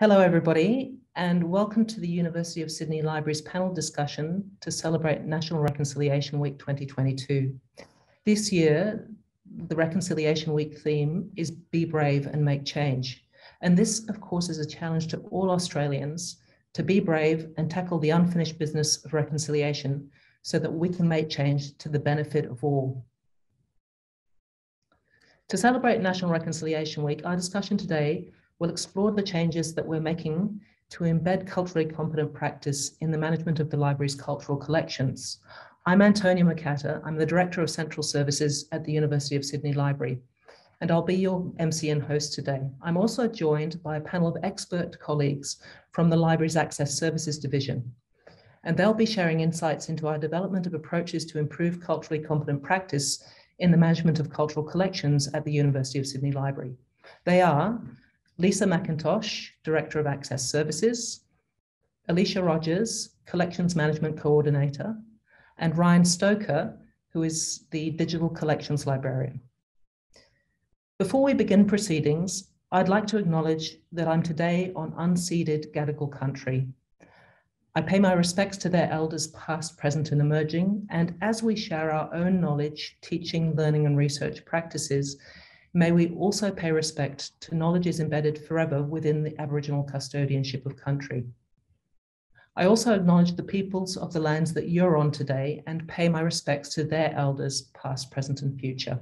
Hello everybody, and welcome to the University of Sydney Library's panel discussion to celebrate National Reconciliation Week 2022. This year, the Reconciliation Week theme is Be Brave and Make Change. And this, of course, is a challenge to all Australians to be brave and tackle the unfinished business of reconciliation so that we can make change to the benefit of all. To celebrate National Reconciliation Week, our discussion today we'll explore the changes that we're making to embed culturally competent practice in the management of the library's cultural collections. I'm Antonia Makata. I'm the Director of Central Services at the University of Sydney Library, and I'll be your MC and host today. I'm also joined by a panel of expert colleagues from the library's Access Services Division, and they'll be sharing insights into our development of approaches to improve culturally competent practice in the management of cultural collections at the University of Sydney Library. They are Lisa McIntosh, Director of Access Services, Alicia Rogers, Collections Management Coordinator, and Ryan Stoker, who is the Digital Collections Librarian. Before we begin proceedings, I'd like to acknowledge that I'm today on unceded Gadigal country. I pay my respects to their elders past, present and emerging, and as we share our own knowledge, teaching, learning and research practices, may we also pay respect to knowledges embedded forever within the Aboriginal custodianship of country. I also acknowledge the peoples of the lands that you're on today and pay my respects to their elders, past, present and future.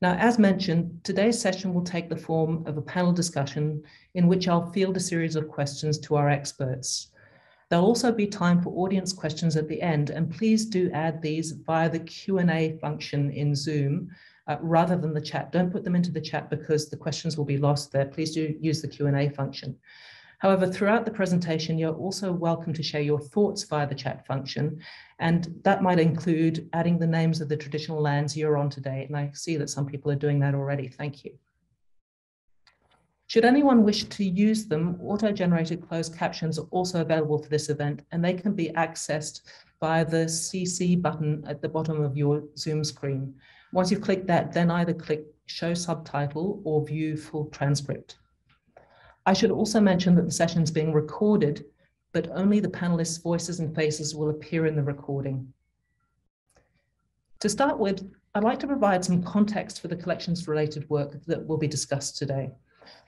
Now, as mentioned, today's session will take the form of a panel discussion in which I'll field a series of questions to our experts. There'll also be time for audience questions at the end, and please do add these via the Q&A function in Zoom, rather than the chat. Don't put them into the chat because the questions will be lost there. Please do use the Q&A function. However, throughout the presentation, you're also welcome to share your thoughts via the chat function. And that might include adding the names of the traditional lands you're on today. And I see that some people are doing that already. Thank you. Should anyone wish to use them, auto-generated closed captions are also available for this event, and they can be accessed by the CC button at the bottom of your Zoom screen. Once you've clicked that, then either click Show Subtitle or View Full Transcript. I should also mention that the session's being recorded, but only the panelists' voices and faces will appear in the recording. To start with, I'd like to provide some context for the collections-related work that will be discussed today.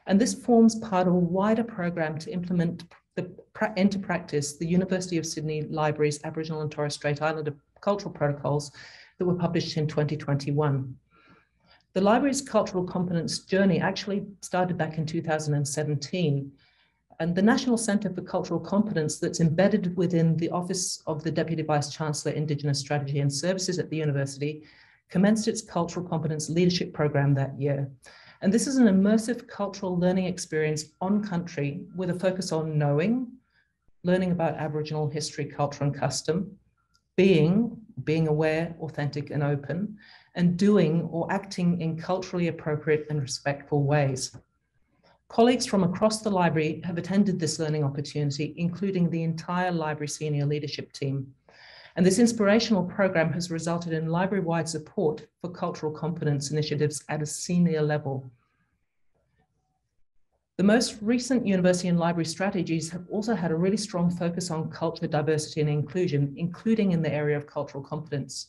And this forms part of a wider program to implement into practice the University of Sydney Library's Aboriginal and Torres Strait Islander Cultural Protocols that were published in 2021. The library's cultural competence journey actually started back in 2017, and the National Centre for Cultural Competence, that's embedded within the Office of the Deputy Vice-Chancellor, Indigenous Strategy and Services at the university, commenced its Cultural Competence Leadership Program that year. And this is an immersive cultural learning experience on country with a focus on knowing, learning about Aboriginal history, culture and custom, being aware, authentic and open, and doing or acting in culturally appropriate and respectful ways. Colleagues from across the library have attended this learning opportunity, including the entire library senior leadership team. And this inspirational program has resulted in library-wide support for cultural competence initiatives at a senior level. The most recent university and library strategies have also had a really strong focus on culture, diversity and inclusion, including in the area of cultural competence.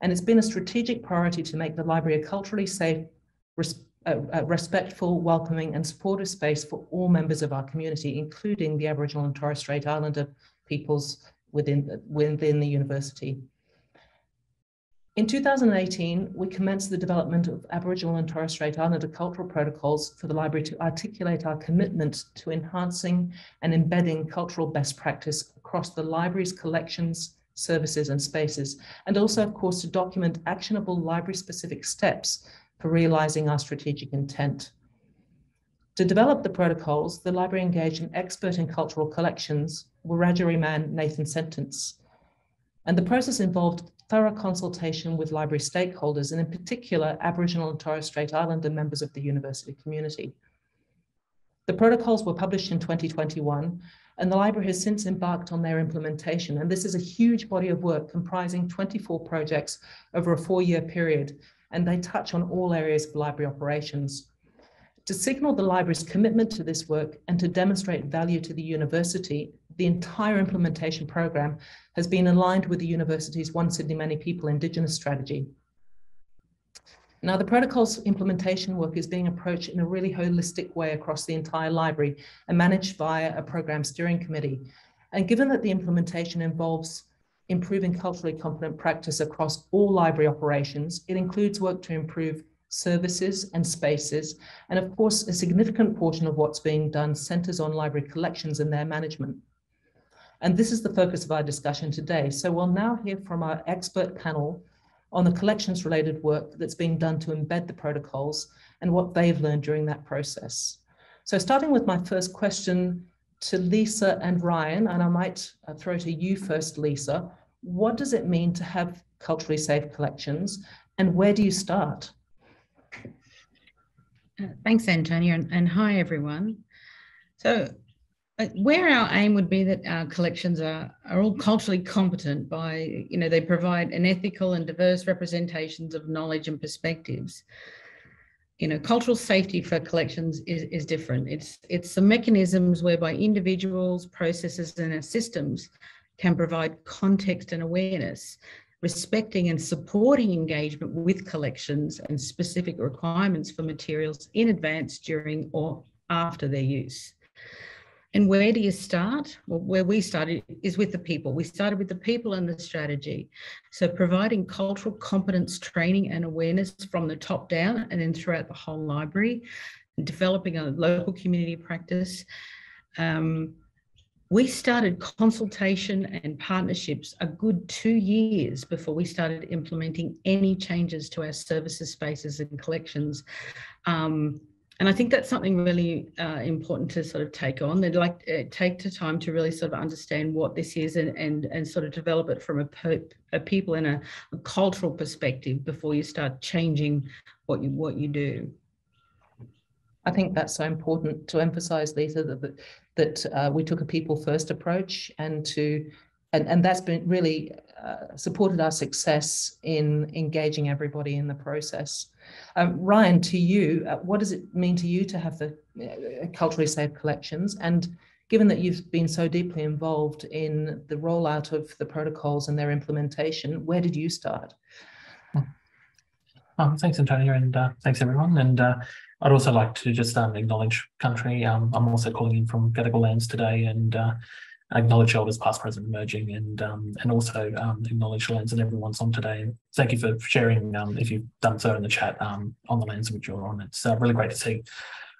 And it's been a strategic priority to make the library a culturally safe, respectful, welcoming and supportive space for all members of our community, including the Aboriginal and Torres Strait Islander peoples within the university. In 2018, we commenced the development of Aboriginal and Torres Strait Islander cultural protocols for the library to articulate our commitment to enhancing and embedding cultural best practice across the library's collections, services and spaces, and also, of course, to document actionable library-specific steps for realising our strategic intent. To develop the protocols, the library engaged an expert in cultural collections, Wiradjuri man Nathan Sentance, and the process involved thorough consultation with library stakeholders, and in particular, Aboriginal and Torres Strait Islander members of the university community. The protocols were published in 2021, and the library has since embarked on their implementation. And this is a huge body of work comprising 24 projects over a 4-year period, and they touch on all areas of library operations. To signal the library's commitment to this work and to demonstrate value to the university, the entire implementation program has been aligned with the university's One Sydney Many People Indigenous strategy. Now, the protocol's implementation work is being approached in a really holistic way across the entire library and managed via a program steering committee. And given that the implementation involves improving culturally competent practice across all library operations, it includes work to improve services and spaces, and of course a significant portion of what's being done centres on library collections and their management. And this is the focus of our discussion today. So we'll now hear from our expert panel on the collections related work that's being done to embed the protocols and what they've learned during that process. So starting with my first question to Lisa and Ryan, and I might throw to you first, Lisa, what does it mean to have culturally safe collections and where do you start? Thanks, Antonia, and hi, everyone. So where our aim would be that our collections are all culturally competent by, you know, they provide an ethical and diverse representations of knowledge and perspectives. You know, cultural safety for collections is different. It's the mechanisms whereby individuals, processes and our systems can provide context and awareness, respecting and supporting engagement with collections and specific requirements for materials in advance, during or after their use. And where do you start? Well, where we started is with the people. We started with the people and the strategy. So providing cultural competence training and awareness from the top down and then throughout the whole library, developing a local community practice. We started consultation and partnerships a good 2 years before we started implementing any changes to our services, spaces and collections. And I think that's something really important to sort of take on. They'd like to take the time to really sort of understand what this is and sort of develop it from a people and a cultural perspective before you start changing what you do. I think that's so important to emphasise, Lisa, that we took a people first approach and that's been really supported our success in engaging everybody in the process. Ryan, to you, what does it mean to you to have the culturally safe collections? And given that you've been so deeply involved in the rollout of the protocols and their implementation, where did you start? Thanks, Antonia, and thanks everyone. And I'd also like to just acknowledge country. I'm also calling in from Gadigal lands today, and acknowledge elders past, present, emerging, and also acknowledge the lands that everyone's on today. Thank you for sharing, if you've done so in the chat, on the lands which you're on. It's really great to see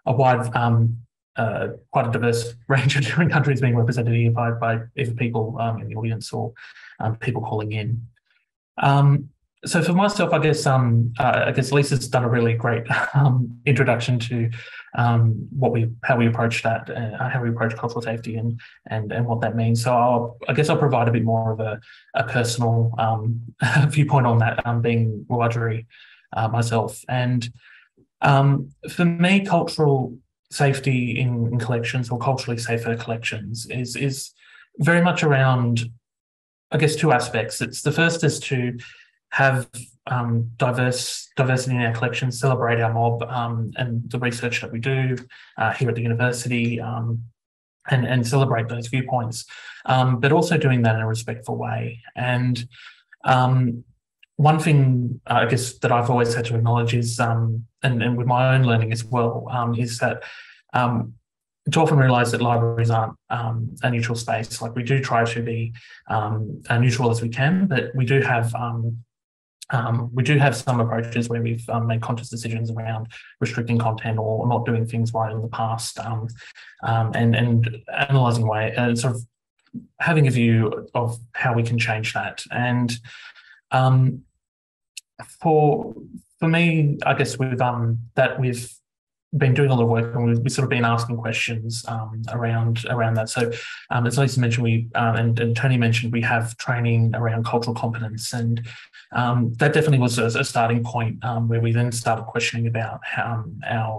a wide, quite a diverse range of different countries being represented here by either people in the audience or people calling in. So for myself, I guess Lisa's done a really great introduction to how we approach cultural safety and what that means. So I guess I'll provide a bit more of a personal viewpoint on that, being Wiradjuri myself. And for me, cultural safety in collections, or culturally safer collections, is very much around, I guess, two aspects. It's the first is to have diversity in our collections, celebrate our mob and the research that we do here at the university, and celebrate those viewpoints, but also doing that in a respectful way. And one thing, I guess, that I've always had to acknowledge is, and with my own learning as well, is that to often realise that libraries aren't a neutral space. Like, we do try to be as neutral as we can, but we do have some approaches where we've made conscious decisions around restricting content or not doing things right in the past, and analysing way and sort of having a view of how we can change that. And for me, I guess we've been doing a lot of work, and we've sort of been asking questions around that. So as Lisa mentioned, we and Tony mentioned, we have training around cultural competence, and that definitely was a starting point, where we then started questioning about how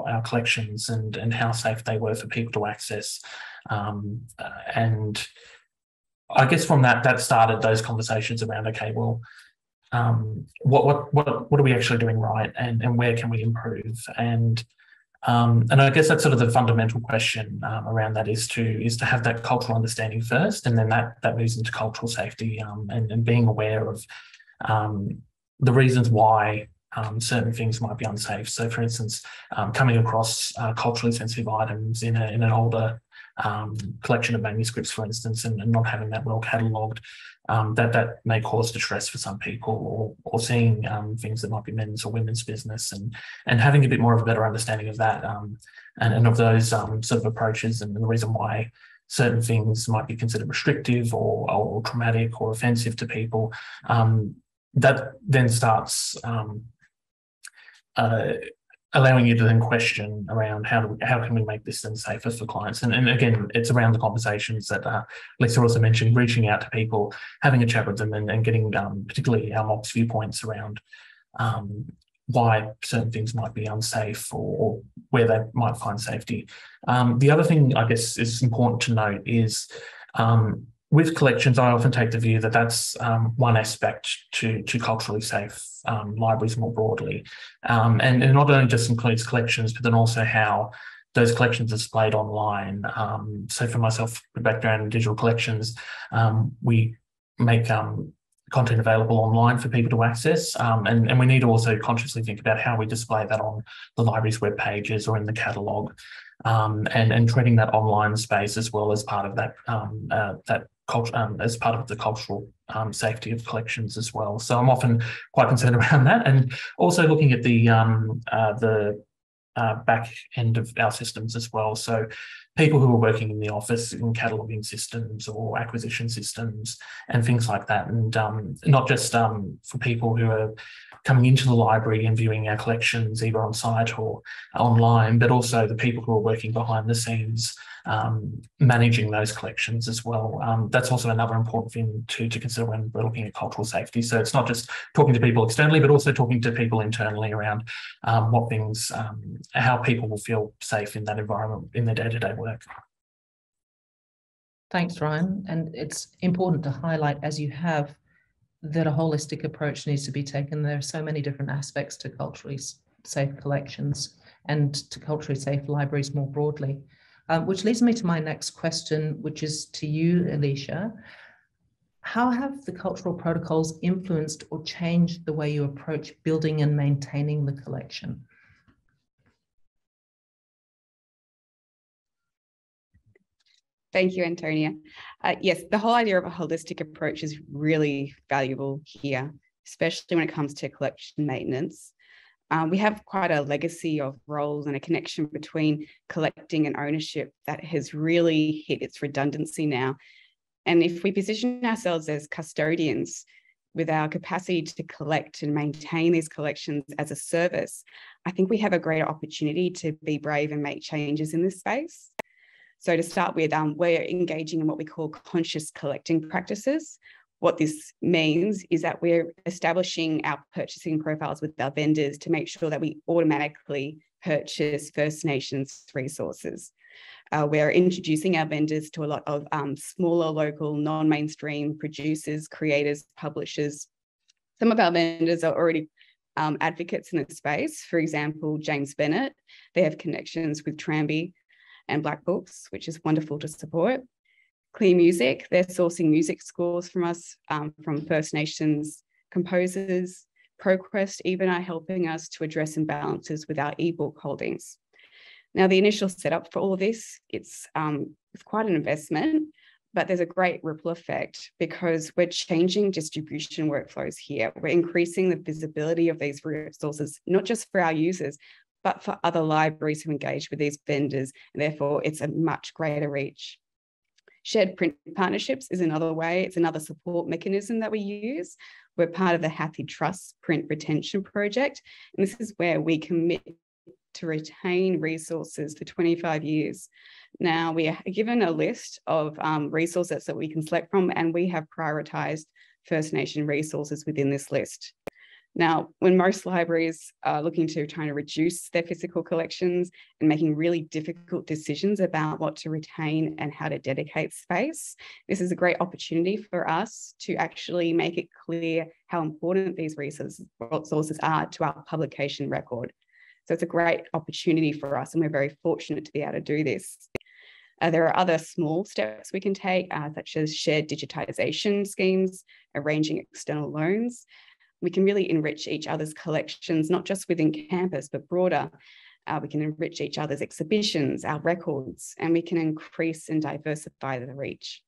our collections and how safe they were for people to access. And I guess from that started those conversations around, okay, well, what are we actually doing right, and where can we improve? And And I guess that's sort of the fundamental question around that is to have that cultural understanding first, and then that moves into cultural safety and being aware of the reasons why certain things might be unsafe. So, for instance, coming across culturally sensitive items in an older collection of manuscripts, for instance, and not having that well catalogued, that may cause distress for some people, or seeing things that might be men's or women's business, and having a bit more of a better understanding of that and of those sort of approaches and the reason why certain things might be considered restrictive or traumatic or offensive to people, that then starts allowing you to then question around how can we make this then safer for clients. And again, it's around the conversations that Lisa also mentioned, reaching out to people, having a chat with them and getting particularly our MOC's viewpoints around why certain things might be unsafe or where they might find safety. The other thing I guess is important to note is with collections, I often take the view that that's one aspect to culturally safe libraries more broadly. And not only just includes collections, but then also how those collections are displayed online. So for myself, with background in digital collections, we make content available online for people to access. And we need to also consciously think about how we display that on the library's web pages or in the catalogue, and treating that online space as well as part of that as part of the cultural safety of collections as well. So I'm often quite concerned around that, and also looking at the back end of our systems as well. So people who are working in the office in cataloguing systems or acquisition systems and things like that, and not just for people who are coming into the library and viewing our collections either on site or online, but also the people who are working behind the scenes managing those collections as well. That's also another important thing to consider when we're looking at cultural safety. So it's not just talking to people externally, but also talking to people internally around what things, how people will feel safe in that environment in their day-to-day work. Thanks, Ryan. And it's important to highlight, as you have, that a holistic approach needs to be taken. There are so many different aspects to culturally safe collections and to culturally safe libraries more broadly, which leads me to my next question, which is to you, Alicia. How have the cultural protocols influenced or changed the way you approach building and maintaining the collection? Thank you, Antonia. Yes, the whole idea of a holistic approach is really valuable here, especially when it comes to collection maintenance. We have quite a legacy of roles and a connection between collecting and ownership that has really hit its redundancy now. And if we position ourselves as custodians with our capacity to collect and maintain these collections as a service, I think we have a greater opportunity to be brave and make changes in this space. So to start with, we're engaging in what we call conscious collecting practices. What this means is that we're establishing our purchasing profiles with our vendors to make sure that we automatically purchase First Nations resources. We're introducing our vendors to a lot of smaller, local, non-mainstream producers, creators, publishers. Some of our vendors are already advocates in the space. For example, James Bennett, they have connections with Trambi and Black Books, which is wonderful to support. Clear Music, they're sourcing music scores from us, from First Nations composers. ProQuest even are helping us to address imbalances with our ebook holdings. Now, the initial setup for all of this, it's quite an investment, but there's a great ripple effect because we're changing distribution workflows here. We're increasing the visibility of these resources, not just for our users, but for other libraries who engage with these vendors, and therefore it's a much greater reach. Shared print partnerships is another way, it's another support mechanism that we use. We're part of the HathiTrust print retention project, and this is where we commit to retain resources for 25 years. Now, we are given a list of resources that we can select from, and we have prioritised First Nation resources within this list. Now, when most libraries are trying to reduce their physical collections and making really difficult decisions about what to retain and how to dedicate space, this is a great opportunity for us to actually make it clear how important these resources are to our publication record. So it's a great opportunity for us, and we're very fortunate to be able to do this. There are other small steps we can take, such as shared digitisation schemes, arranging external loans. We can really enrich each other's collections, not just within campus, but broader. We can enrich each other's exhibitions, our records, and we can increase and diversify the reach.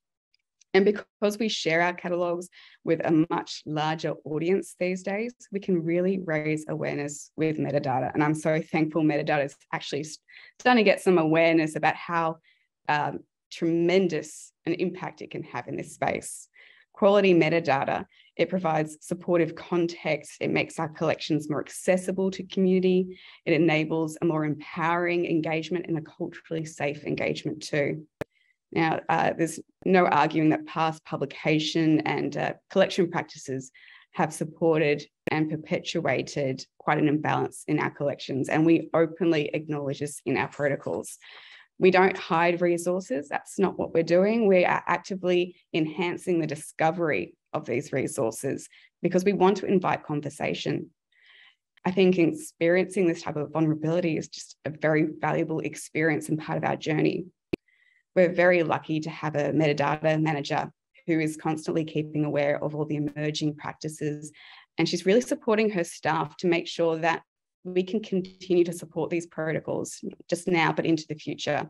And because we share our catalogues with a much larger audience these days, we can really raise awareness with metadata. And I'm so thankful metadata is actually starting to get some awareness about how tremendous an impact it can have in this space. Quality metadata, it provides supportive context, it makes our collections more accessible to community, it enables a more empowering engagement and a culturally safe engagement too. Now, there's no arguing that past publication and collection practices have supported and perpetuated quite an imbalance in our collections, and we openly acknowledge this in our protocols. We don't hide resources, that's not what we're doing. We are actively enhancing the discovery of these resources because we want to invite conversation. I think experiencing this type of vulnerability is just a very valuable experience and part of our journey. We're very lucky to have a metadata manager who is constantly keeping aware of all the emerging practices, and she's really supporting her staff to make sure that we can continue to support these protocols just now, but into the future,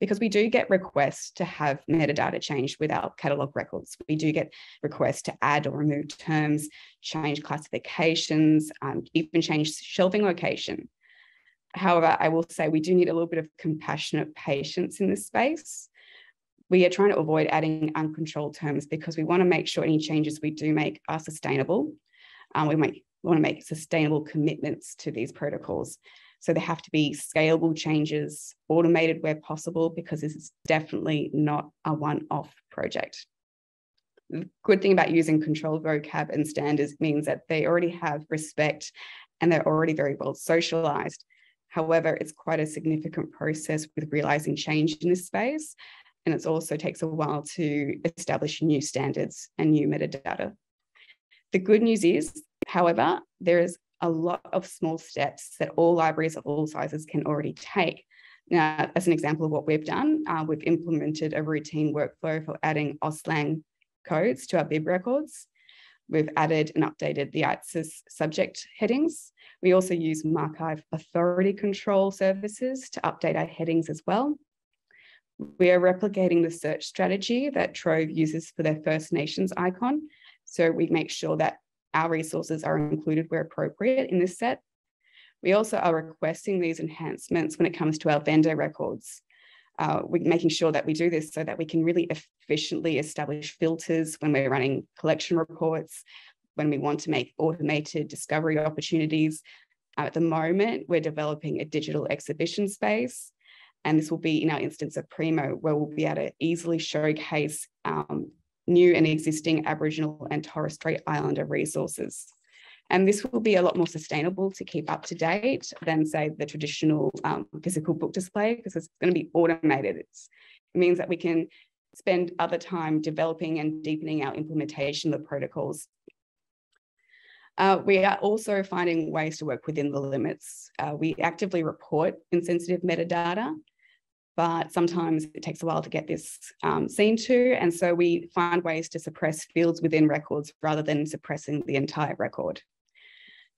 because we do get requests to have metadata changed with our catalogue records. We do get requests to add or remove terms, change classifications, even change shelving location. However, I will say we do need a little bit of compassionate patience in this space. We are trying to avoid adding uncontrolled terms because we want to make sure any changes we do make are sustainable. We want to make sustainable commitments to these protocols. So there have to be scalable changes, automated where possible, because this is definitely not a one-off project. The good thing about using controlled vocab and standards means that they already have respect and they're already very well socialized. However, it's quite a significant process with realizing change in this space. And it also takes a while to establish new standards and new metadata. The good news is, however, there is a lot of small steps that all libraries of all sizes can already take. Now, as an example of what we've done, we've implemented a routine workflow for adding Auslang codes to our BIB records. We've added and updated the ATSIS subject headings. We also use Marc Authority Control Services to update our headings as well. We are replicating the search strategy that Trove uses for their First Nations icon. So we make sure that our resources are included where appropriate in this set. We also are requesting these enhancements when it comes to our vendor records. We're making sure that we do this so that we can really efficiently establish filters when we're running collection reports, when we want to make automated discovery opportunities. At the moment, we're developing a digital exhibition space, and this will be in our instance of Primo, where we'll be able to easily showcase new and existing Aboriginal and Torres Strait Islander resources. And this will be a lot more sustainable to keep up to date than, say, the traditional physical book display, because it's going to be automated. It means that we can spend other time developing and deepening our implementation of the protocols. We are also finding ways to work within the limits. We actively report insensitive metadata, but sometimes it takes a while to get this seen to. And so we find ways to suppress fields within records rather than suppressing the entire record.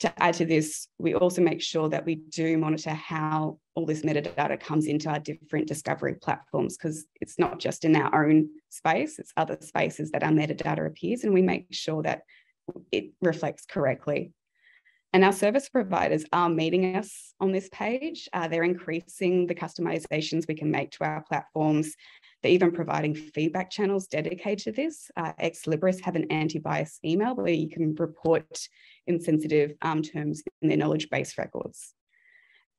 To add to this, we also make sure that we do monitor how all this metadata comes into our different discovery platforms, because it's not just in our own space, it's other spaces that our metadata appears, and we make sure that it reflects correctly. And our service providers are meeting us on this page. They're increasing the customizations we can make to our platforms. They're even providing feedback channels dedicated to this. Ex Libris have an anti-bias email where you can report insensitive terms in their knowledge base records.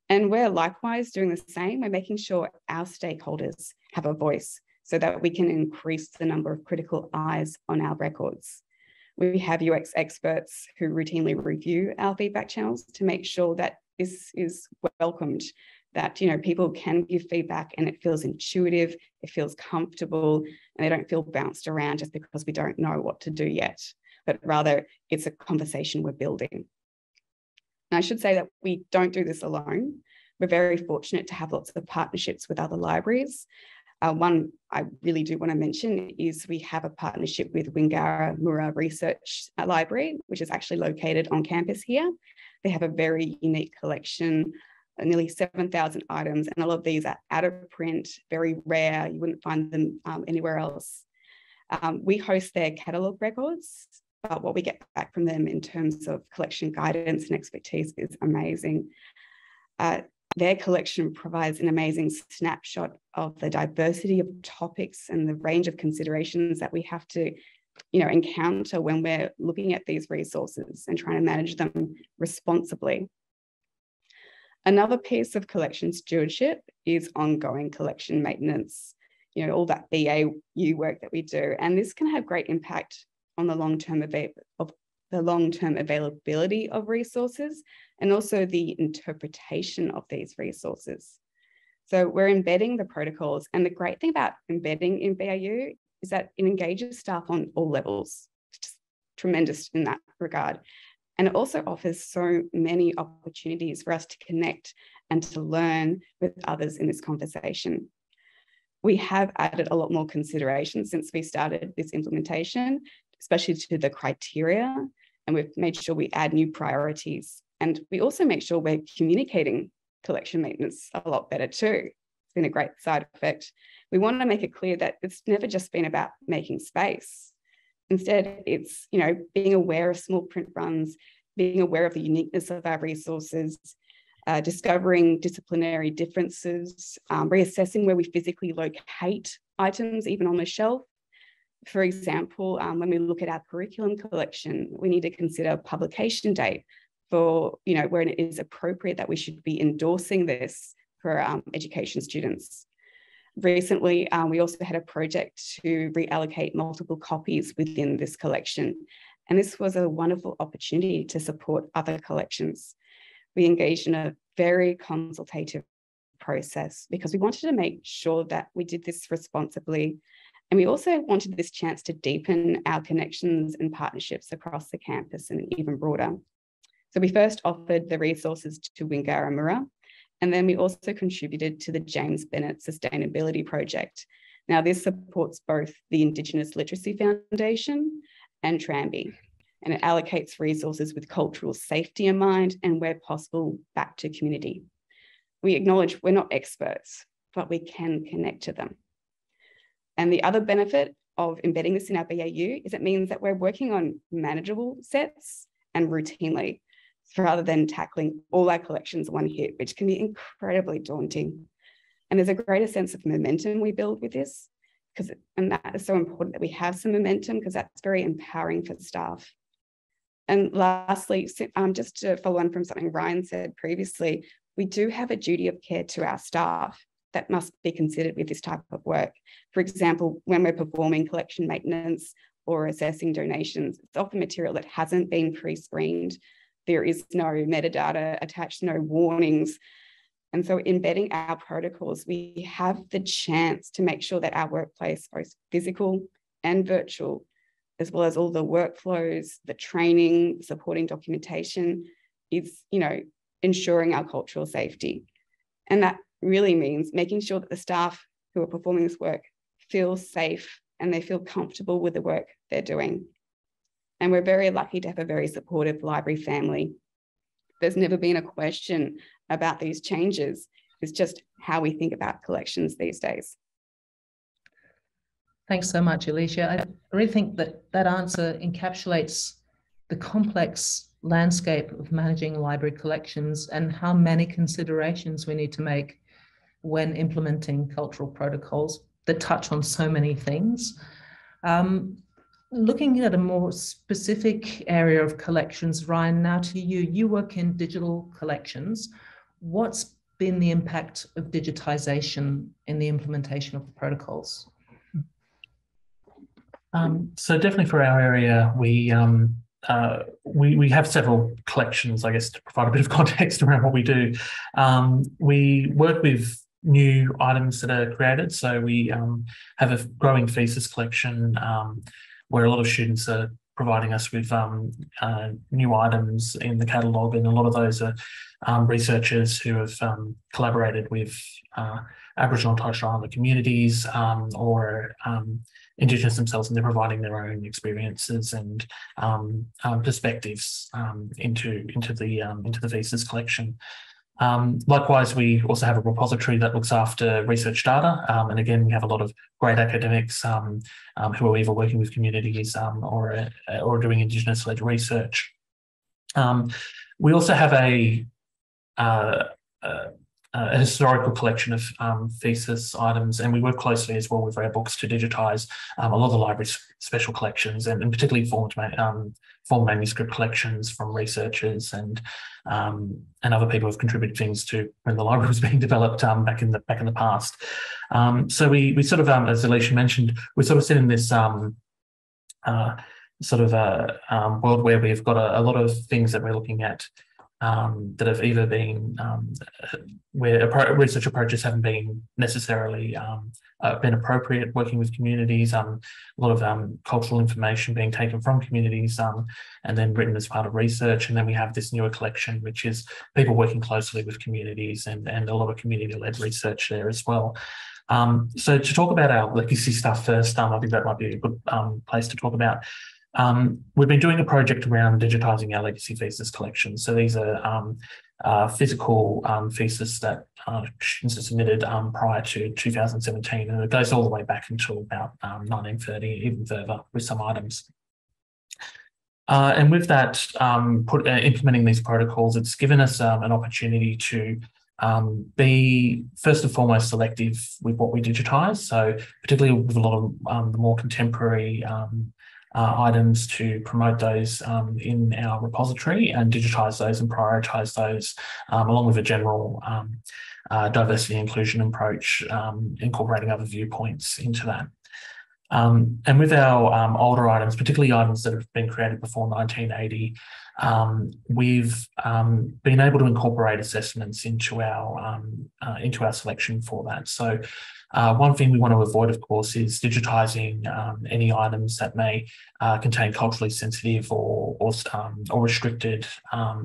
And we're likewise doing the same. We're making sure our stakeholders have a voice so that we can increase the number of critical eyes on our records. We have UX experts who routinely review our feedback channels to make sure that this is welcomed, that people can give feedback and it feels intuitive, it feels comfortable, and they don't feel bounced around just because we don't know what to do yet, but rather it's a conversation we're building. And I should say that we don't do this alone. We're very fortunate to have lots of partnerships with other libraries. One I really do want to mention is we have a partnership with Wingara Mura Research Library, which is actually located on campus here. They have a very unique collection, nearly 7,000 items, and a lot of these are out of print, very rare. You wouldn't find them anywhere else. We host their catalogue records, but what we get back from them in terms of collection guidance and expertise is amazing. Their collection provides an amazing snapshot of the diversity of topics and the range of considerations that we have to, encounter when we're looking at these resources and trying to manage them responsibly. Another piece of collection stewardship is ongoing collection maintenance, all that BAU work that we do. And this can have great impact on the long-term availability of resources and also the interpretation of these resources. So we're embedding the protocols, and the great thing about embedding in BAU is that it engages staff on all levels. It's just tremendous in that regard. And it also offers so many opportunities for us to connect and to learn with others in this conversation. We have added a lot more consideration since we started this implementation, especially to the criteria, and we've made sure we add new priorities. And we also make sure we're communicating collection maintenance a lot better too. It's been a great side effect. We want to make it clear that it's never just been about making space. Instead, it's being aware of small print runs, being aware of the uniqueness of our resources, discovering disciplinary differences, reassessing where we physically locate items, even on the shelf. For example, when we look at our curriculum collection, we need to consider publication date for, when it is appropriate that we should be endorsing this for education students. Recently, we also had a project to reallocate multiple copies within this collection. And this was a wonderful opportunity to support other collections. We engaged in a very consultative process because we wanted to make sure that we did this responsibly. And we also wanted this chance to deepen our connections and partnerships across the campus and even broader. So we first offered the resources to Wingara Mura, and then we also contributed to the James Bennett Sustainability Project. Now this supports both the Indigenous Literacy Foundation and Trambi, and it allocates resources with cultural safety in mind and where possible back to community. We acknowledge we're not experts, but we can connect to them. And the other benefit of embedding this in our BAU is it means that we're working on manageable sets and routinely, rather than tackling all our collections one hit, which can be incredibly daunting. And there's a greater sense of momentum we build with this, and that is so important that we have some momentum because that's very empowering for staff. And lastly, just to follow on from something Ryan said previously, we do have a duty of care to our staff that must be considered with this type of work. For example, when we're performing collection maintenance or assessing donations, it's often material that hasn't been pre-screened. There is no metadata attached, no warnings. And so embedding our protocols, we have the chance to make sure that our workplace, both physical and virtual, as well as all the workflows, the training, supporting documentation, is, ensuring our cultural safety. And that really means making sure that the staff who are performing this work feel safe and they feel comfortable with the work they're doing. And we're very lucky to have a very supportive library family. There's never been a question about these changes. It's just how we think about collections these days. Thanks so much, Alicia. I really think that answer encapsulates the complex landscape of managing library collections and how many considerations we need to make when implementing cultural protocols that touch on so many things. Looking at a more specific area of collections, Ryan, now to you. You work in digital collections. What's been the impact of digitization in the implementation of the protocols? So definitely for our area, we have several collections, I guess, to provide a bit of context around what we do. We work with new items that are created. So we have a growing thesis collection where a lot of students are providing us with new items in the catalogue, and a lot of those are researchers who have collaborated with Aboriginal and Torres Strait Islander communities or Indigenous themselves, and they're providing their own experiences and perspectives into the VSIS collection. Likewise, we also have a repository that looks after research data, and again, we have a lot of great academics who are either working with communities or doing Indigenous-led research. We also have a historical collection of thesis items, and we work closely as well with Rare Books to digitise a lot of the library's special collections, and particularly formed manuscript collections from researchers and other people who've contributed things to when the library was being developed back in the past. So we sort of, as Alicia mentioned, we sort of sit in this world where we've got a lot of things that we're looking at. That have either been where research approaches haven't been necessarily been appropriate, working with communities, a lot of cultural information being taken from communities and then written as part of research. And then we have this newer collection, which is people working closely with communities and a lot of community-led research there as well. So to talk about our legacy stuff first, I think that might be a good place to talk about. We've been doing a project around digitising our legacy thesis collections. So these are physical thesis that students have submitted prior to 2017, and it goes all the way back until about 1930, even further with some items. And with that, implementing these protocols, it's given us an opportunity to be first and foremost selective with what we digitise. So particularly with a lot of the more contemporary items, to promote those in our repository and digitise those and prioritise those, along with a general diversity inclusion approach, incorporating other viewpoints into that. And with our older items, particularly items that have been created before 1980, we've been able to incorporate assessments into our selection for that. So one thing we want to avoid, of course, is digitising any items that may contain culturally sensitive or restricted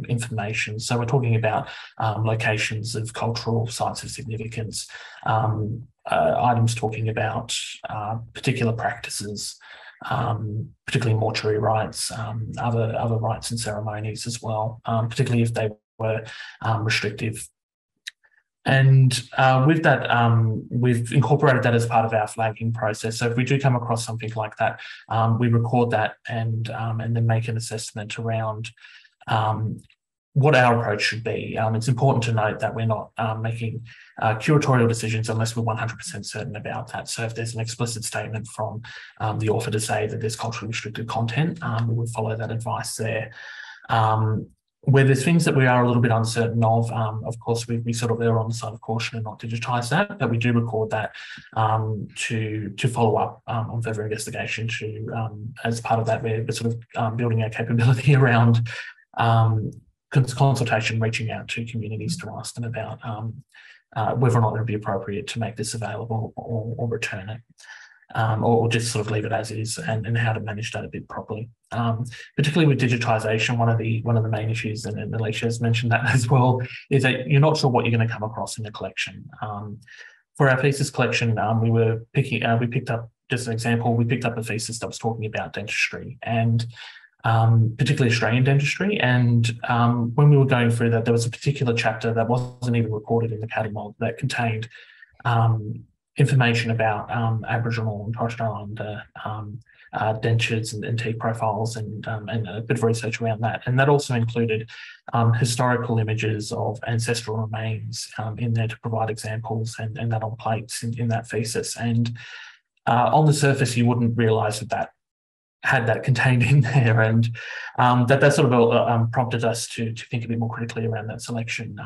information. So we're talking about locations of cultural sites of significance, items talking about particular practices, particularly mortuary rites, other rites and ceremonies as well, particularly if they were restrictive. And with that, we've incorporated that as part of our flagging process. So if we do come across something like that, we record that and then make an assessment around what our approach should be. It's important to note that we're not making curatorial decisions unless we're 100% certain about that. So if there's an explicit statement from the author to say that there's culturally restricted content, we would follow that advice there. Where there's things that we are a little bit uncertain of course, we sort of err on the side of caution and not digitise that, but we do record that to follow up on further investigation. To as part of that, we're sort of building our capability around consultation, reaching out to communities to ask them about whether or not it would be appropriate to make this available or return it. Or just sort of leave it as is, and how to manage that a bit properly. Particularly with digitisation, one of the main issues, and Alicia has mentioned that as well, is that you're not sure what you're going to come across in the collection. For our thesis collection, we picked up a thesis that was talking about dentistry, and particularly Australian dentistry. And when we were going through that, there was a particular chapter that wasn't even recorded in the catalogue that contained information about Aboriginal and Torres Strait Islander dentures and teeth profiles, and a bit of research around that. And that also included historical images of ancestral remains in there to provide examples, and that on plates in that thesis. And on the surface, you wouldn't realise that had that contained in there, and that sort of prompted us to think a bit more critically around that selection.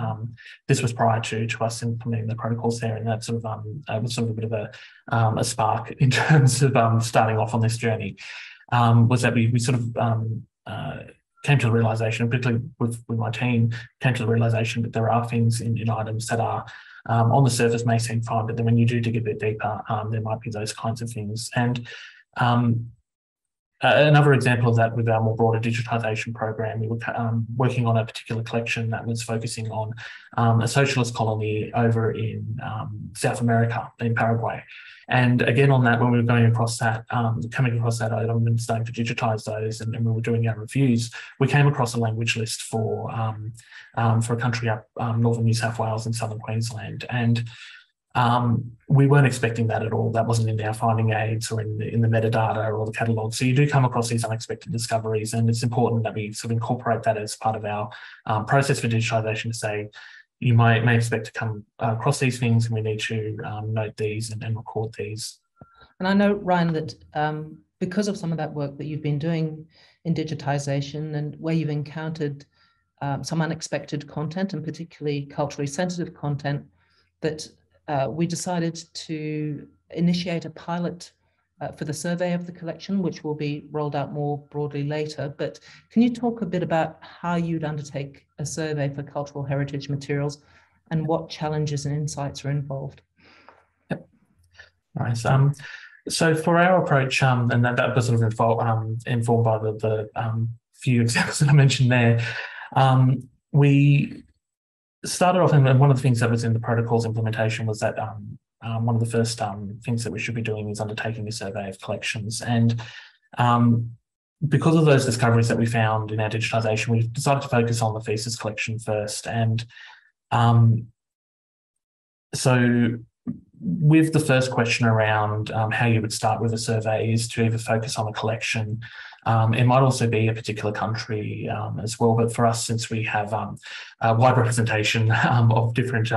This was prior to us implementing the protocols there, and that sort of was sort of a bit of a spark in terms of starting off on this journey. Was that we sort of came to the realisation, particularly with my team, came to the realisation that there are things in items that are on the surface may seem fine, but then when you do dig a bit deeper, there might be those kinds of things. And Another example of that with our more broader digitisation program, we were working on a particular collection that was focusing on a socialist colony over in South America, in Paraguay. And again, on that, when we were going across that, coming across that item and starting to digitise those, and we were doing our reviews, we came across a language list for a country up northern New South Wales and southern Queensland. And we weren't expecting that at all. That wasn't in our finding aids or in the metadata or the catalogue. So you do come across these unexpected discoveries, and it's important that we sort of incorporate that as part of our process for digitisation to say, you may expect to come across these things, and we need to note these and record these. And I know, Ryan, that because of some of that work that you've been doing in digitisation and where you've encountered some unexpected content, and particularly culturally sensitive content, that we decided to initiate a pilot for the survey of the collection, which will be rolled out more broadly later. But can you talk a bit about how you'd undertake a survey for cultural heritage materials and what challenges and insights are involved? Yep. All right. So for our approach, and that was sort of informed by the few examples that I mentioned there, we started off, and one of the things that was in the protocols implementation was that one of the first things that we should be doing is undertaking a survey of collections. And because of those discoveries that we found in our digitisation, we decided to focus on the thesis collection first. And so with the first question around how you would start with a survey is to either focus on a collection. It might also be a particular country as well, but for us, since we have a wide representation of different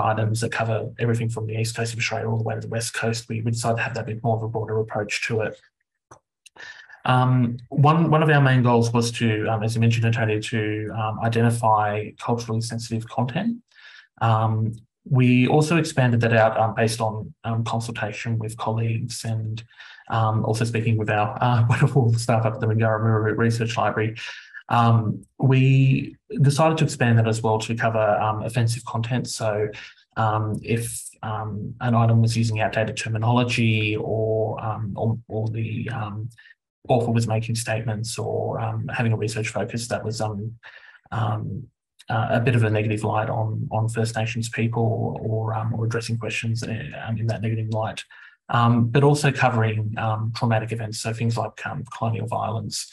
items that cover everything from the east coast of Australia all the way to the west coast, we decided to have that bit more of a broader approach to it. One of our main goals was to, as you mentioned, Antonia, to identify culturally sensitive content. We also expanded that out based on consultation with colleagues and also speaking with our wonderful staff up at the Wingara Mura Research Library. We decided to expand that as well to cover offensive content. So if an item was using outdated terminology or the author was making statements or having a research focus that was a bit of a negative light on First Nations people or addressing questions in that negative light. But also covering traumatic events, so things like colonial violence,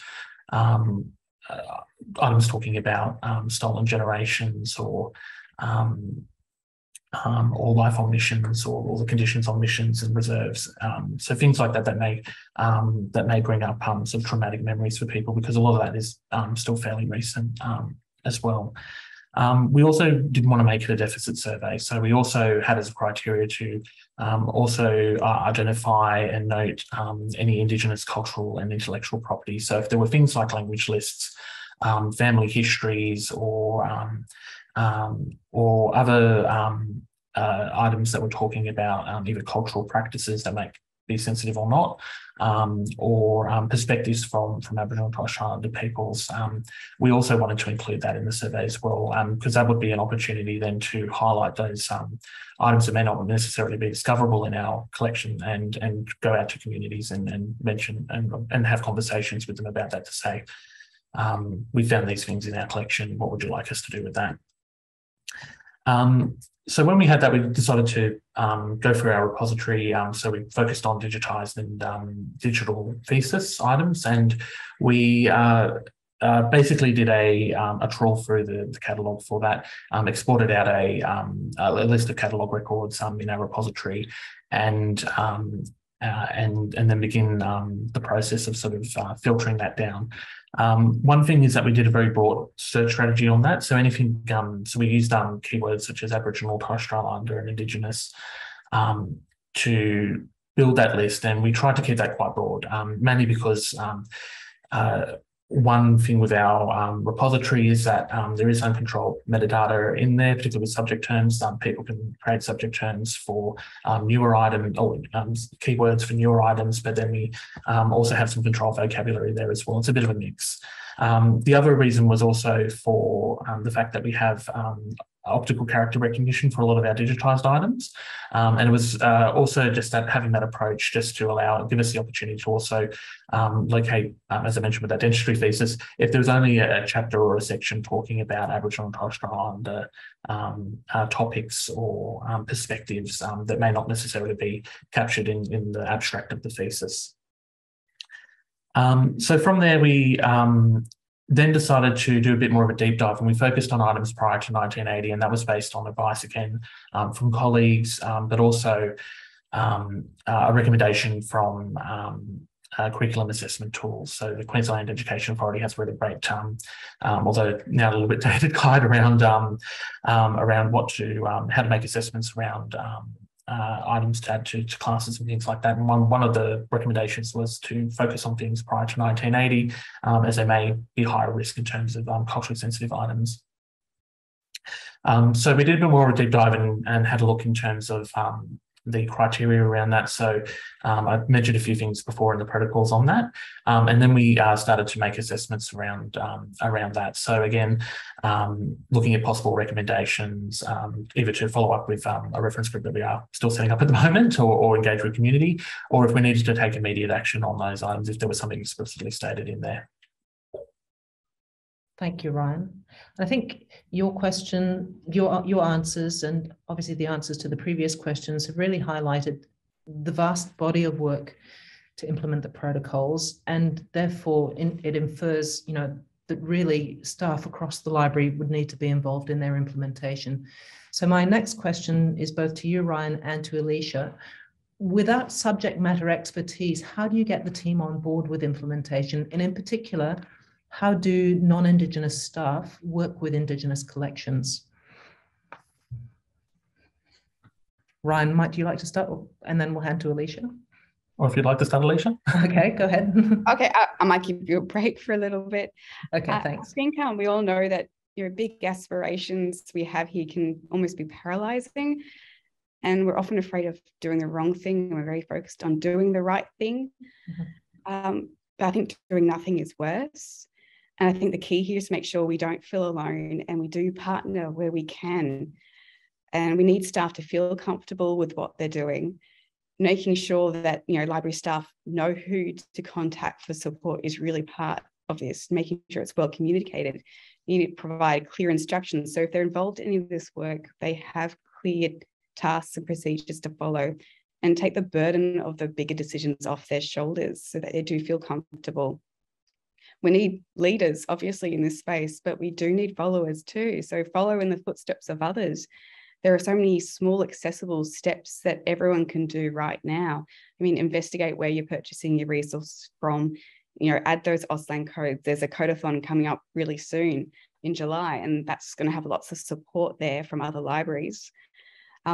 items talking about stolen generations or life on missions or the conditions on missions and reserves. So things like that may bring up some traumatic memories for people, because a lot of that is still fairly recent as well. We also didn't want to make it a deficit survey, so we also had as a criteria to also identify and note any Indigenous cultural and intellectual property. So if there were things like language lists, family histories, or other items that were talking about either cultural practices that might be sensitive or not, or perspectives from Aboriginal and Torres Strait Islander peoples. We also wanted to include that in the survey as well, because that would be an opportunity then to highlight those items that may not necessarily be discoverable in our collection, and go out to communities and mention and have conversations with them about that, to say, we found these things in our collection, what would you like us to do with that? So when we had that, we decided to go through our repository. So we focused on digitised and digital thesis items, and we basically did a trawl through the catalogue for that, exported out a list of catalogue records in our repository, and then begin the process of sort of filtering that down. One thing is that we did a very broad search strategy on that. So anything, so we used keywords such as Aboriginal, Torres Strait Islander, and Indigenous to build that list, and we tried to keep that quite broad, mainly because one thing with our repository is that there is uncontrolled metadata in there, particularly with subject terms. People can create subject terms for newer items or keywords for newer items, but then we also have some controlled vocabulary there as well. It's a bit of a mix. The other reason was also for the fact that we have optical character recognition for a lot of our digitised items. And it was also just that having that approach just to allow, give us the opportunity to also locate, as I mentioned with that dentistry thesis, if there was only a chapter or a section talking about Aboriginal and Torres Strait Islander topics or perspectives that may not necessarily be captured in the abstract of the thesis. So from there, we then decided to do a bit more of a deep dive, and we focused on items prior to 1980, and that was based on advice, again, from colleagues, but also a recommendation from curriculum assessment tools. So the Queensland Education Authority has really great, although now a little bit dated, guide around around what to how to make assessments around items to add to classes and things like that. And one of the recommendations was to focus on things prior to 1980, as they may be higher risk in terms of culturally sensitive items. So we did a bit more of a deep dive and had a look in terms of the criteria around that. So I've mentioned a few things before in the protocols on that. And then we started to make assessments around, around that. So again, looking at possible recommendations, either to follow up with a reference group that we are still setting up at the moment, or engage with community, or if we needed to take immediate action on those items, if there was something explicitly stated in there. Thank you, Ryan. I think your question, your answers, and obviously the answers to the previous questions have really highlighted the vast body of work to implement the protocols, and therefore it infers, you know, that really staff across the library would need to be involved in their implementation. So my next question is both to you, Ryan, and to Alicia. Without subject matter expertise, how do you get the team on board with implementation, and in particular, how do non-Indigenous staff work with Indigenous collections? Ryan, might you like to start, and then we'll hand to Alicia? Or if you'd like to start, Alicia. Okay, go ahead. Okay, I might give you a break for a little bit. Okay, thanks. I think we all know that your big aspirations we have here can almost be paralyzing, and we're often afraid of doing the wrong thing, and we're very focused on doing the right thing. Mm-hmm. But I think doing nothing is worse. And I think the key here is to make sure we don't feel alone, and we do partner where we can. And we need staff to feel comfortable with what they're doing. Making sure that, you know, library staff know who to contact for support is really part of this, making sure it's well communicated. You need to provide clear instructions. So if they're involved in any of this work, they have clear tasks and procedures to follow, and take the burden of the bigger decisions off their shoulders so that they do feel comfortable. We need leaders, obviously, in this space, but we do need followers too. So follow in the footsteps of others. There are so many small, accessible steps that everyone can do right now. I mean, investigate where you're purchasing your resources from, you know, add those Auslang codes. There's a codeathon coming up really soon in July, and that's going to have lots of support there from other libraries.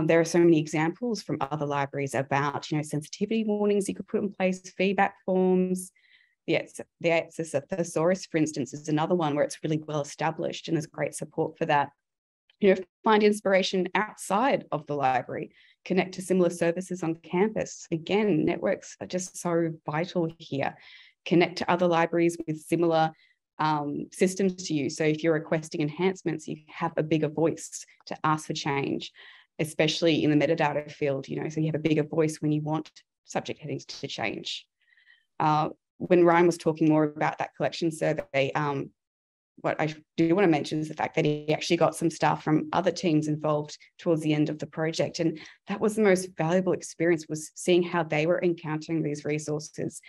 There are so many examples from other libraries about, you know, sensitivity warnings you could put in place, feedback forms. The ATSIS thesaurus, for instance, is another one where it's really well established, and there's great support for that. You know, find inspiration outside of the library, connect to similar services on campus. Again, networks are just so vital here. Connect to other libraries with similar systems to you. So if you're requesting enhancements, you have a bigger voice to ask for change, especially in the metadata field, you know, so you have a bigger voice when you want subject headings to change. When Ryan was talking more about that collection survey, what I do want to mention is the fact that he actually got some staff from other teams involved towards the end of the project. And that was the most valuable experience, was seeing how they were encountering these resources.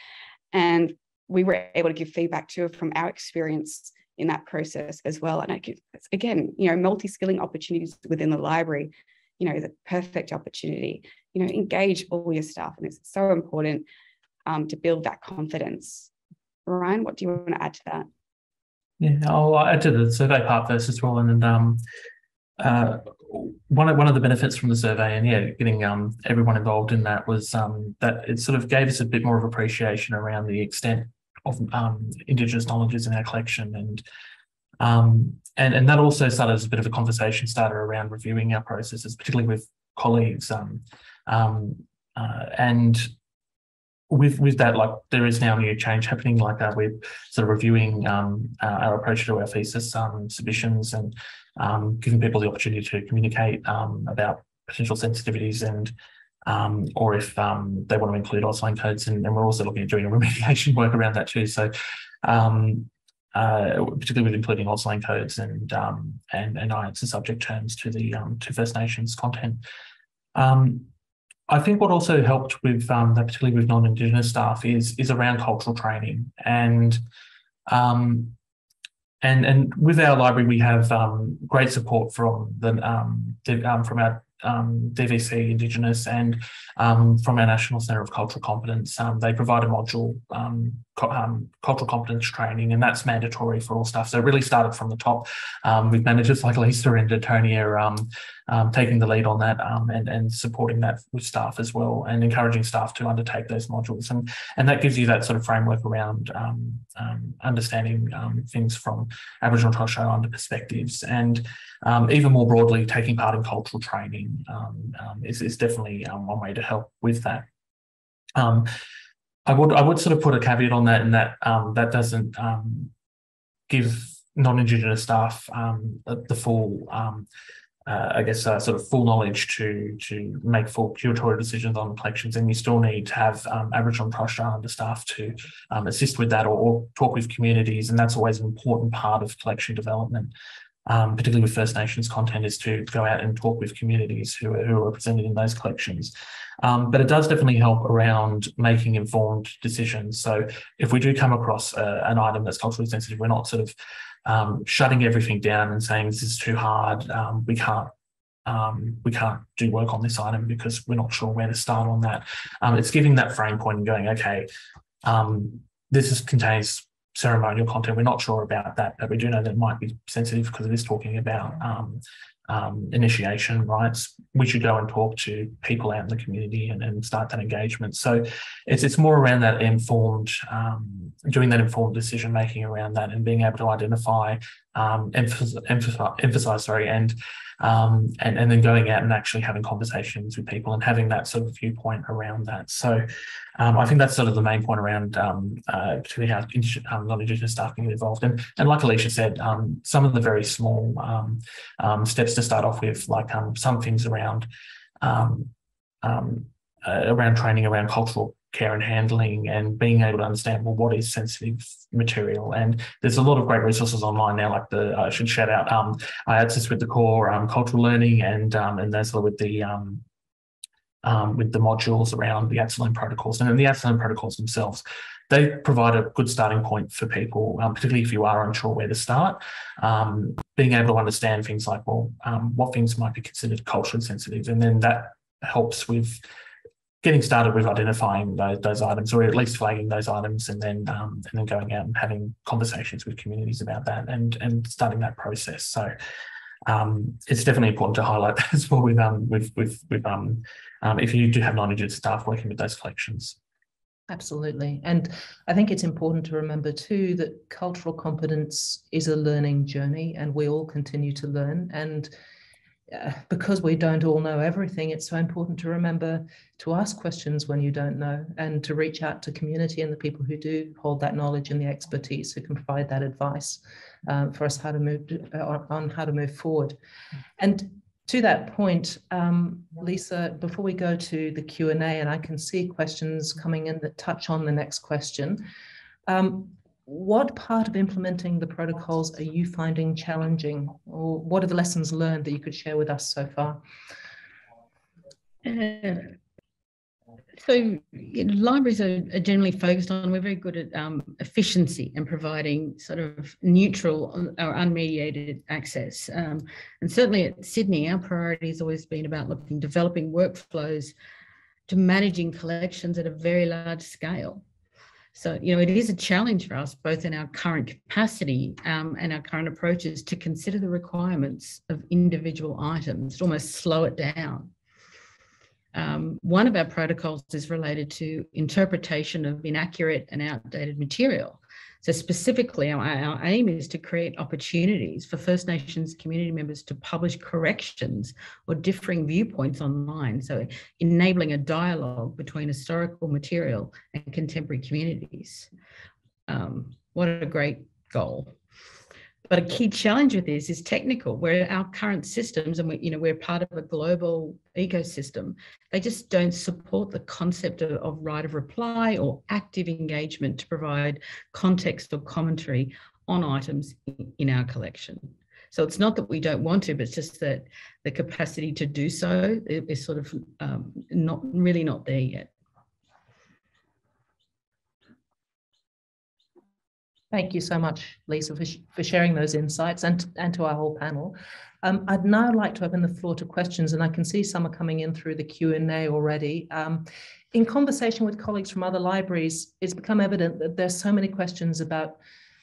And we were able to give feedback to from our experience in that process as well. And I could, again, you know, multi-skilling opportunities within the library, you know, the perfect opportunity, you know, engage all your staff. And it's so important to build that confidence. Ryan, what do you want to add to that? Yeah, I'll add to the survey part first as well. And one of the benefits from the survey, and yeah, getting everyone involved in that, was that it sort of gave us a bit more of appreciation around the extent of Indigenous knowledges in our collection. And that also started as a bit of a conversation starter around reviewing our processes, particularly with colleagues. And with that, like, there is now new change happening. Like, we're sort of reviewing our approach to our thesis submissions and giving people the opportunity to communicate about potential sensitivities and or if they want to include Auslang codes, and we're also looking at doing a remediation work around that too. So particularly with including Auslang codes and AIATSIS subject terms to the to First Nations content. I think what also helped with that, particularly with non-Indigenous staff, is around cultural training, and with our library we have great support from the from our DVC Indigenous and from our National Centre of Cultural Competence. They provide a module, cultural competence training, and that's mandatory for all staff. So it really started from the top with managers like Lisa and Antonia taking the lead on that and supporting that with staff as well, and encouraging staff to undertake those modules. And that gives you that sort of framework around understanding things from Aboriginal and Torres Strait Islander perspectives, and even more broadly taking part in cultural training. Is definitely one way to help with that. I would sort of put a caveat on that, in that that doesn't give non-Indigenous staff the full sort of full knowledge to make full curatorial decisions on collections, and you still need to have Aboriginal and Torres Strait Islander staff to assist with that or talk with communities, and that's always an important part of collection development. Particularly with First Nations content, is to go out and talk with communities who are represented in those collections. But it does definitely help around making informed decisions. So if we do come across an item that's culturally sensitive, we're not sort of shutting everything down and saying this is too hard, we can't do work on this item because we're not sure where to start on that. It's giving that frame point and going, okay, this contains ceremonial content, we're not sure about that, but we do know that it might be sensitive because it is talking about initiation rites. We should go and talk to people out in the community and start that engagement. So it's more around that informed, doing that informed decision making around that, and being able to identify, emphasise, and then going out and actually having conversations with people and having that sort of viewpoint around that. So I think that's sort of the main point around particularly how non-Indigenous staff can get involved. And like Alicia said, some of the very small steps to start off with, like some things around training around cultural care and handling, and being able to understand, well, what is sensitive material. And there's a lot of great resources online now, like I should shout out AIATSIS with the core cultural learning, and that's with the modules around the ATSILIRN protocols. And then the ATSILIRN protocols themselves, they provide a good starting point for people, particularly if you are unsure where to start, being able to understand things like, well, what things might be considered culturally sensitive, and then that helps with getting started with identifying those items, or at least flagging those items, and then going out and having conversations with communities about that, and starting that process. So it's definitely important to highlight that as well with if you do have non-Indigenous staff working with those collections. Absolutely. And I think it's important to remember too that cultural competence is a learning journey, and we all continue to learn. And because we don't all know everything, it's so important to remember to ask questions when you don't know, and to reach out to community and the people who do hold that knowledge and the expertise who can provide that advice for us on how to move forward. And to that point, Lisa, before we go to the Q&A, and I can see questions coming in that touch on the next question, what part of implementing the protocols are you finding challenging, or what are the lessons learned that you could share with us so far? Libraries are generally focused on, we're very good at efficiency and providing sort of neutral or unmediated access. And certainly at Sydney, our priority has always been about developing workflows to managing collections at a very large scale. So, you know, it is a challenge for us, both in our current capacity and our current approaches, to consider the requirements of individual items, to almost slow it down. One of our protocols is related to interpretation of inaccurate and outdated material. So specifically, our aim is to create opportunities for First Nations community members to publish corrections or differing viewpoints online, so enabling a dialogue between historical material and contemporary communities. What a great goal. But a key challenge with this is technical, where our current systems, and we're part of a global ecosystem, they just don't support the concept of right of reply or active engagement to provide context or commentary on items in our collection. So it's not that we don't want to, but it's just that the capacity to do so is sort of not there yet. Thank you so much, Lisa, for sharing those insights and to our whole panel. I'd now like to open the floor to questions, and I can see some are coming in through the Q&A already. In conversation with colleagues from other libraries, it's become evident that there's so many questions about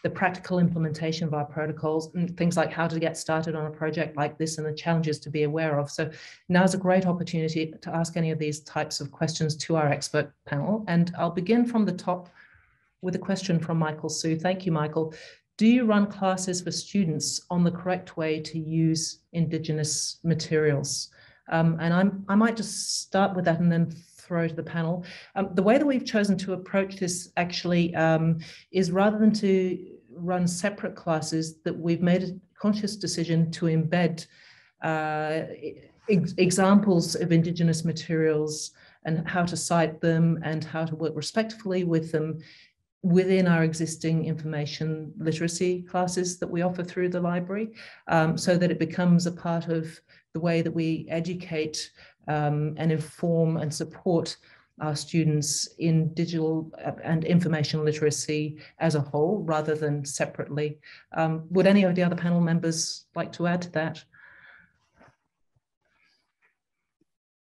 the practical implementation of our protocols and things like how to get started on a project like this and the challenges to be aware of. So now's a great opportunity to ask any of these types of questions to our expert panel. And I'll begin from the top with a question from Michael Sue. Thank you, Michael. Do you run classes for students on the correct way to use Indigenous materials? And I might just start with that and then throw to the panel. The way that we've chosen to approach this actually is rather than to run separate classes, that we've made a conscious decision to embed examples of Indigenous materials and how to cite them and how to work respectfully with them within our existing information literacy classes that we offer through the library, so that it becomes a part of the way that we educate and inform and support our students in digital and information literacy as a whole, rather than separately. Would any of the other panel members like to add to that?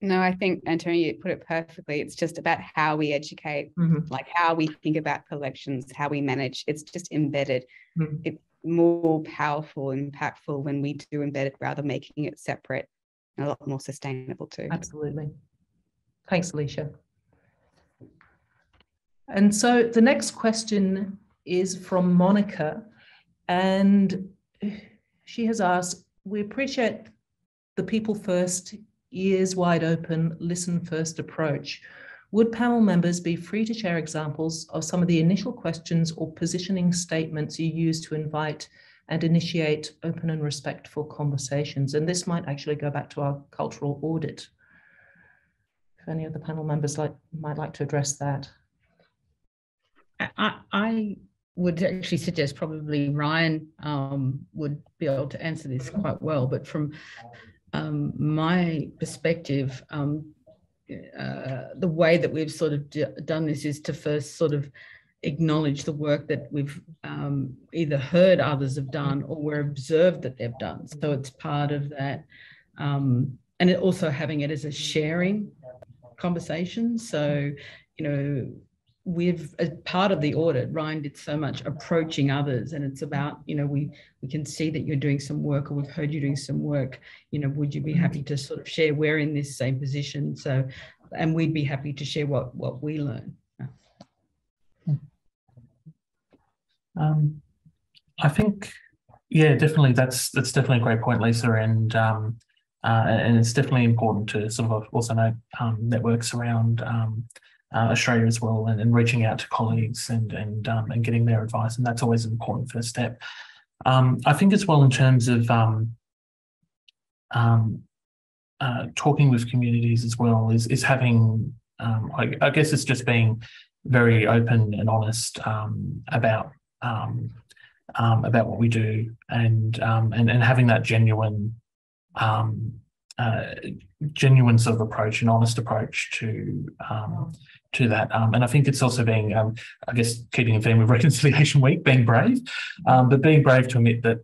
No, I think, Antonia, you put it perfectly. It's just about how we educate, like how we think about collections, how we manage. It's just embedded. It's more powerful, impactful when we do embed it rather than making it separate, and a lot more sustainable too. Absolutely. Thanks, Alicia. And so the next question is from Monica, and she has asked, we appreciate the people first, ears wide open, listen first approach. Would panel members be free to share examples of some of the initial questions or positioning statements you use to invite and initiate open and respectful conversations? And this might actually go back to our cultural audit. If any of the panel members might like to address that. I would actually suggest probably Ryan would be able to answer this quite well, but from my perspective, the way that we've sort of done this is to first sort of acknowledge the work that we've either heard others have done or we're observed that they've done. So it's part of that. And it also having it as a sharing conversation. So, as part of the audit, Ryan did so much approaching others, and it's about, we can see that you're doing some work, or we've heard you doing some work, would you be happy to sort of share? We're in this same position, so, and we'd be happy to share what we learn. I think, yeah, definitely, that's definitely a great point, Lisa, and it's definitely important to sort of also note networks around Australia as well, and reaching out to colleagues and getting their advice, and that's always an important first step. I think as well in terms of talking with communities as well is having I guess it's just being very open and honest about what we do, and having that genuine sort of approach and honest approach to that. And I think it's also being, I guess, keeping in theme with Reconciliation Week, being brave, but being brave to admit that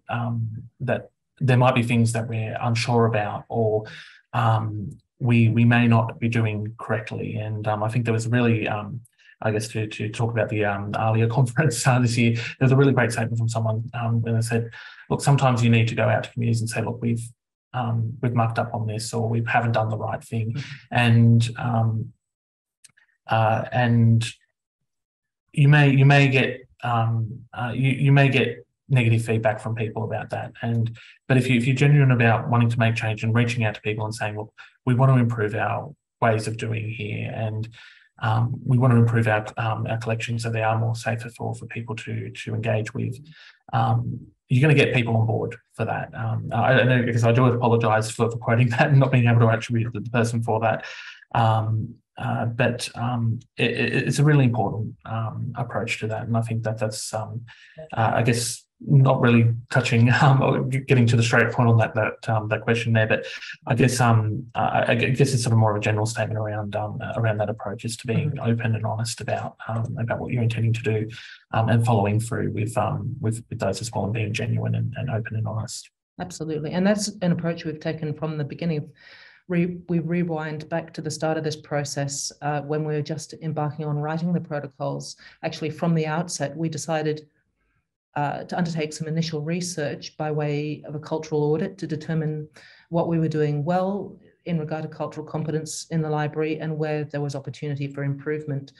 that there might be things that we're unsure about, or we may not be doing correctly. And I think there was really, I guess, to talk about the ALIA conference this year, there's a really great statement from someone when they said, look, sometimes you need to go out to communities and say, look, we've mucked up on this, or we haven't done the right thing, and you may get negative feedback from people about that. But if you're genuine about wanting to make change and reaching out to people and saying, look, we want to improve our ways of doing here, and we want to improve our collections so they are more safer for people to engage with, you're going to get people on board for that. I know, because I do apologise for quoting that and not being able to attribute the person for that. But it's a really important approach to that, and I think that's I guess not really touching or getting to the straight point on that question there, but I guess it's sort of more of a general statement around that approach, is to being open and honest about what you're intending to do, and following through with those as well, and being genuine and open and honest. Absolutely, and that's an approach we've taken from the beginning. We rewind back to the start of this process when we were just embarking on writing the protocols. Actually, from the outset, we decided to undertake some initial research by way of a cultural audit to determine what we were doing well in regard to cultural competence in the library and where there was opportunity for improvement.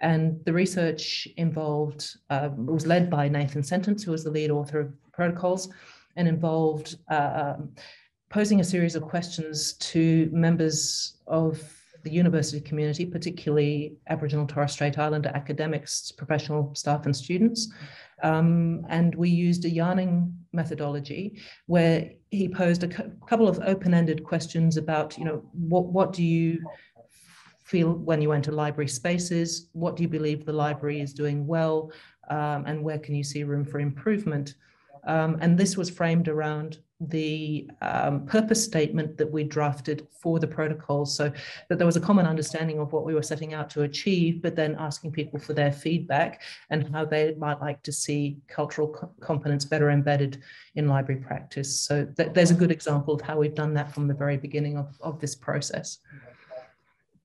And the research involved, was led by Nathan Sentance, who was the lead author of protocols, and involved posing a series of questions to members of the university community, particularly Aboriginal and Torres Strait Islander academics, professional staff and students. And we used a yarning methodology where he posed a couple of open-ended questions about, what do you feel when you enter library spaces? What do you believe the library is doing well? And where can you see room for improvement? And this was framed around the purpose statement that we drafted for the protocols, so that there was a common understanding of what we were setting out to achieve, but then asking people for their feedback and how they might like to see cultural competence better embedded in library practice. So there's a good example of how we've done that from the very beginning of this process.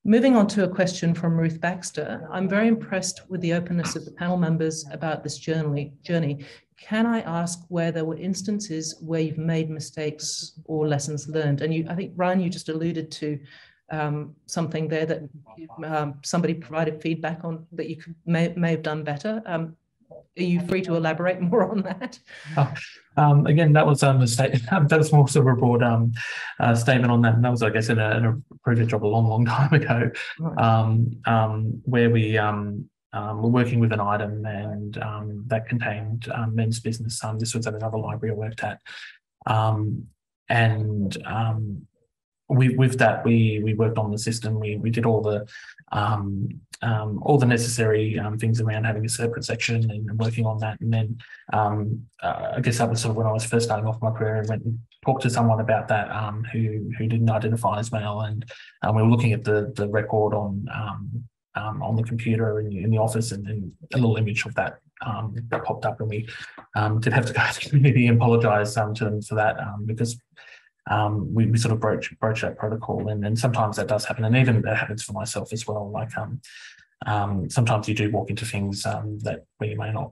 Moving on to a question from Ruth Baxter. I'm very impressed with the openness of the panel members about this journey. Can I ask where there were instances where you've made mistakes or lessons learned? And I think, Ryan, you just alluded to something there that somebody provided feedback on that you could, may have done better. Are you free to elaborate more on that? Again, that was a statement. That was more sort of a broad statement on that. And that was, I guess, in a previous job a long time ago, where we were working with an item and that contained men's business. This was at another library I worked at. With that, we worked on the system. We did all the necessary things around having a separate section and working on that. And then I guess that was sort of when I was first starting off my career, and went and talked to someone about that who didn't identify as male. And we were looking at the record on the computer in the office, and then a little image of that popped up, and we did have to go to the community and apologise to them for that, because we sort of broach that protocol, and sometimes that does happen, and even that happens for myself as well. Like sometimes you do walk into things that we may not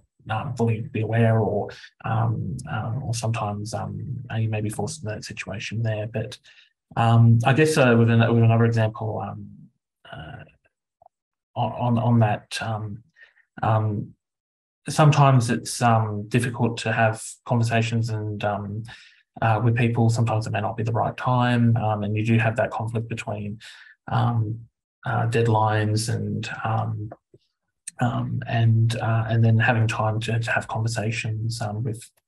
fully be aware, or sometimes you may be forced into that situation there. But I guess with another example on that. Sometimes it's difficult to have conversations and with people. Sometimes it may not be the right time, and you do have that conflict between deadlines and then having time to have conversations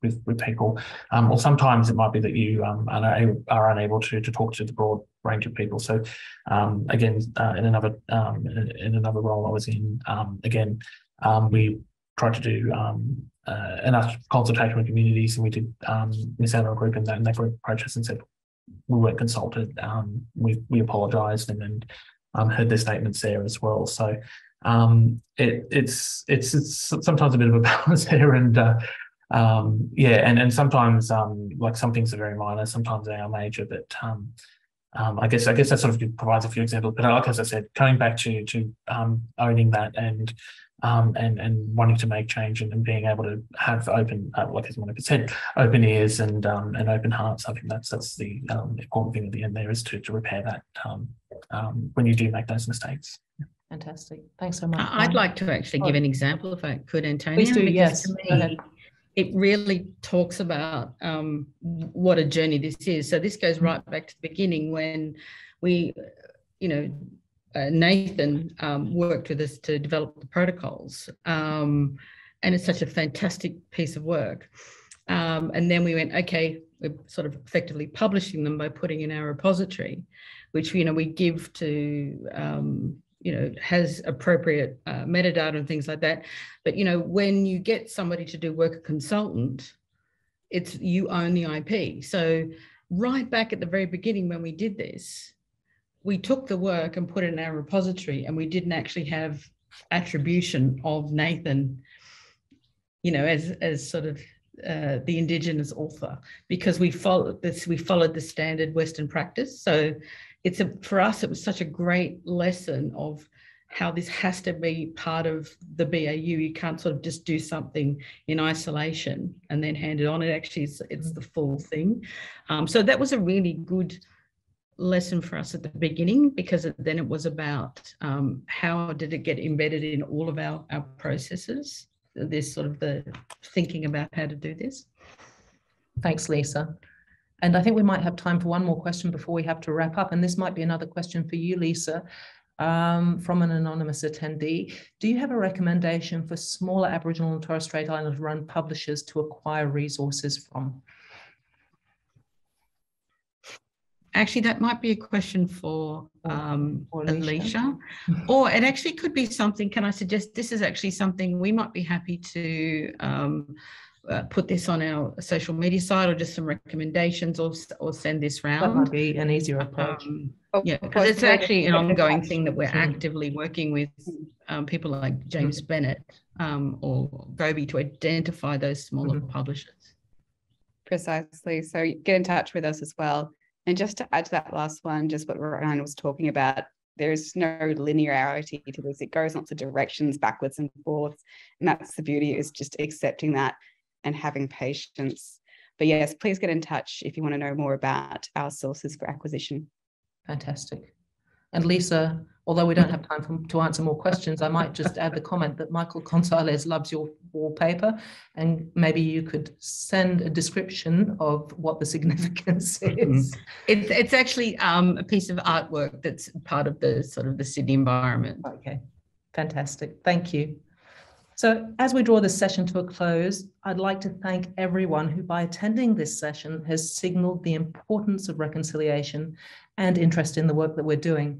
with people. Or sometimes it might be that you are unable to talk to the broad range of people. So again, in another role I was in, we tried to do enough consultation with communities, and we did miss out on a group in that group approached us and said we weren't consulted. We apologised and heard their statements there as well. So it's sometimes a bit of a balance there, and and sometimes like some things are very minor, sometimes they are major, but I guess that sort of provides a few examples. But like as I said, coming back to owning that and wanting to make change and being able to have open, like as Monica said, open ears and open hearts. I think that's the important thing at the end there, is to repair that when you do make those mistakes. Fantastic. Thanks so much. I'd like to actually give an example, if I could, Antonia. Please do, yes. To me, it really talks about what a journey this is. So this goes right back to the beginning when we, Nathan worked with us to develop the protocols, and it's such a fantastic piece of work. And then we went, okay, we're sort of effectively publishing them by putting in our repository, which, we give to, has appropriate metadata and things like that. But, when you get somebody to do work a consultant, it's you own the IP. So right back at the very beginning when we did this, we took the work and put it in our repository, and we didn't actually have attribution of Nathan, as sort of the Indigenous author, because we followed the standard Western practice. So for us, it was such a great lesson of how this has to be part of the BAU. You can't sort of just do something in isolation and then hand it on. It actually it's the full thing. So that was a really good lesson for us at the beginning, because then it was about how did it get embedded in all of our processes. There's sort of the thinking about how to do this. Thanks, Lisa. And I think we might have time for one more question before we have to wrap up. And this might be another question for you, Lisa, from an anonymous attendee. Do you have a recommendation for smaller Aboriginal and Torres Strait Islander-run publishers to acquire resources from? Actually, that might be a question for Alicia, or it actually could be something. Can I suggest this is actually something we might be happy to put this on our social media side, or just some recommendations, or send this round. That might be an easier approach. Yeah, because it's actually an ongoing thing that we're actively working with people like James Bennett or Gobi to identify those smaller publishers. Precisely. So get in touch with us as well. And just to add to that last one, just what Ryan was talking about, there's no linearity to this. It goes lots of directions backwards and forwards. And that's the beauty, is just accepting that and having patience. But yes, please get in touch if you want to know more about our sources for acquisition. Fantastic. And Lisa, although we don't have time to answer more questions, I might just add the comment that Michael Gonzalez loves your wallpaper, and maybe you could send a description of what the significance is. It's actually a piece of artwork that's part of the sort of the Sydney environment. Okay, fantastic. Thank you. So as we draw this session to a close, I'd like to thank everyone who, by attending this session, has signalled the importance of reconciliation and interest in the work that we're doing.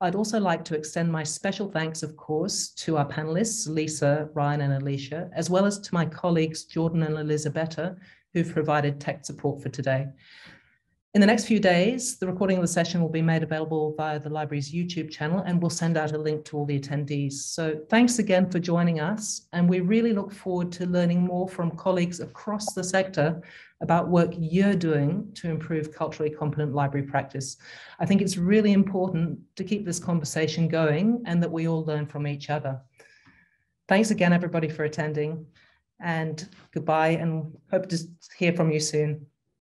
I'd also like to extend my special thanks, of course, to our panellists, Lisa, Ryan and Alicia, as well as to my colleagues, Jordan and Elisabetta, who've provided tech support for today. In the next few days, the recording of the session will be made available via the library's YouTube channel, and we'll send out a link to all the attendees. So thanks again for joining us, and we really look forward to learning more from colleagues across the sector about work you're doing to improve culturally competent library practice. I think it's really important to keep this conversation going and that we all learn from each other. Thanks again, everybody, for attending, and goodbye, and hope to hear from you soon.